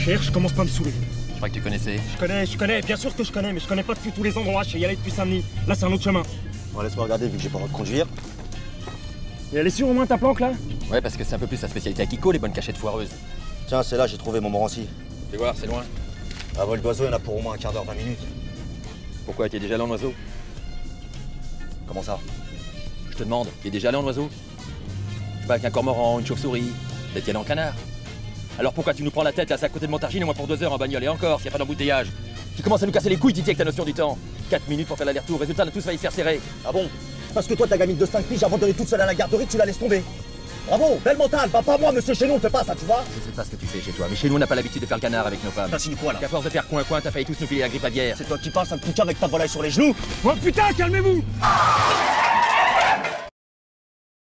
cher, je commence pas à me saouler. Je crois que tu connaissais. Je connais, bien sûr que je connais, mais je connais pas depuis tous les endroits. Je suis allé depuis Saint-Denis. Là, c'est un autre chemin. Bon, laisse-moi regarder, vu que j'ai pas le droit de conduire. Et elle est sûre au moins ta planque, là? Ouais, parce que c'est un peu plus sa spécialité à Kiko, les bonnes cachettes foireuses. Tiens, c'est là, j'ai trouvé mon Montmorency. Fais voir, c'est loin. À vol d'oiseau, il y en a pour au moins un quart d'heure, 20 minutes. Pourquoi? T'es déjà allé en oiseau? Comment ça? Je te demande, t'es déjà allé en oiseau? Je sais pas, avec un cormoran, une chauve-souris, peut-être y aller en canard. Alors pourquoi tu nous prends la tête là? C'est à côté de Montargis, au moins pour 2 heures en bagnole, et encore, s'il n'y a pas d'embouteillage. Tu commences à nous casser les couilles, Titi, avec ta notion du temps. 4 minutes pour faire l'aller-retour, résultat, on a tous failli se faire serrer. Ah bon? Parce que toi, ta gamine de 5 piges, abandonnée toute seule à la garderie, tu la laisses tomber. Bravo, belle mentale, bah pas moi, monsieur, chez nous on te passe, ça, tu vois. Je sais pas ce que tu fais chez toi, mais chez nous on n'a pas l'habitude de faire le canard avec nos femmes. T'insinues quoi là? Qu'à force de faire coin-coin, t'as failli tous nous filer la grippe aviaire. C'est toi qui parles, ça me pique avec ta volaille sur les genoux. Oh putain, calmez-vous.